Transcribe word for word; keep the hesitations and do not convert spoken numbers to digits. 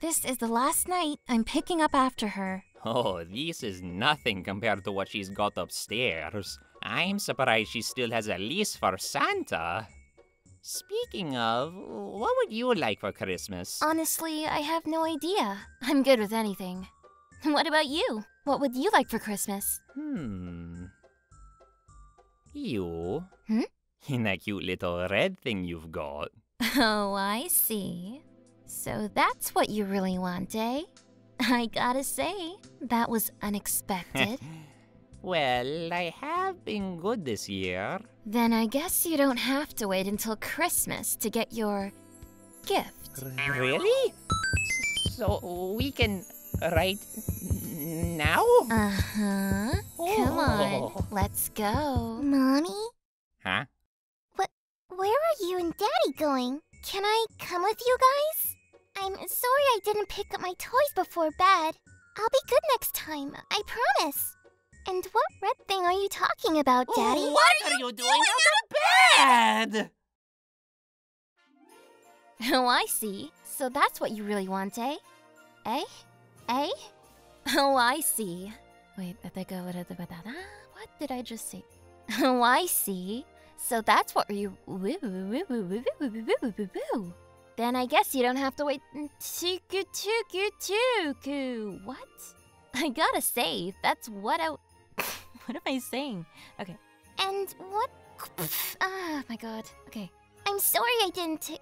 This is the last night I'm picking up after her. Oh, this is nothing compared to what she's got upstairs. I'm surprised she still has a lease for Santa. Speaking of, what would you like for Christmas? Honestly, I have no idea. I'm good with anything. What about you? What would you like for Christmas? Hmm... You? Hmm? In that cute little red thing you've got. Oh, I see. So that's what you really want, eh? I gotta say, that was unexpected. Well, I have been good this year. Then I guess you don't have to wait until Christmas to get your gift. Really? So we can right now? Uh-huh. Oh. Come on, let's go. Mommy? Huh? What? Where are you and Daddy going? Can I come with you guys? I'm sorry I didn't pick up my toys before bed. I'll be good next time, I promise. And what red thing are you talking about, Daddy? Ooh, what are, are you, you doing, doing out of bed? Oh, I see. So that's what you really want, eh? Eh? Eh? Oh, I see. Wait, what did I just say? Oh, I see. So that's what you... Then I guess you don't have to wait... Tuku, tuku, tuku. What? I gotta say, that's what I... What am I saying? Okay. And what... Ah, oh my god. Okay. I'm sorry I didn't...